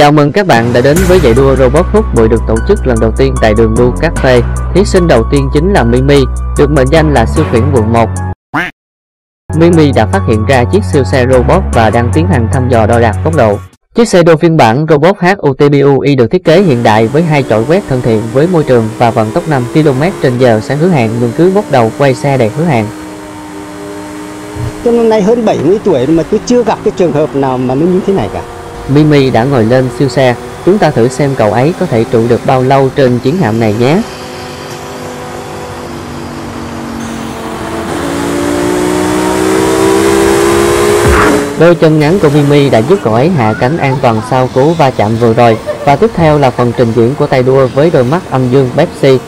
Chào mừng các bạn đã đến với giải đua robot hút bụi được tổ chức lần đầu tiên tại đường đua Cafe. Thí sinh đầu tiên chính là Mimi, được mệnh danh là siêu khuyển quận 1. Mimi đã phát hiện ra chiếc siêu xe robot và đang tiến hành thăm dò đo đạc tốc độ. Chiếc xe đua phiên bản robot HUTPUI được thiết kế hiện đại với hai chổi quét thân thiện với môi trường và vận tốc 5 km/h sẽ hứa hẹn nhưng cứ bốc đầu quay xe đầy hứa hẹn. Cho nên nay hơn 70 tuổi mà tôi chưa gặp cái trường hợp nào mà nó như thế này cả. Mimi đã ngồi lên siêu xe, chúng ta thử xem cậu ấy có thể trụ được bao lâu trên chiến hạm này nhé. Đôi chân ngắn của Mimi đã giúp cậu ấy hạ cánh an toàn sau cú va chạm vừa rồi. Và tiếp theo là phần trình diễn của tay đua với đôi mắt âm dương Pepsi.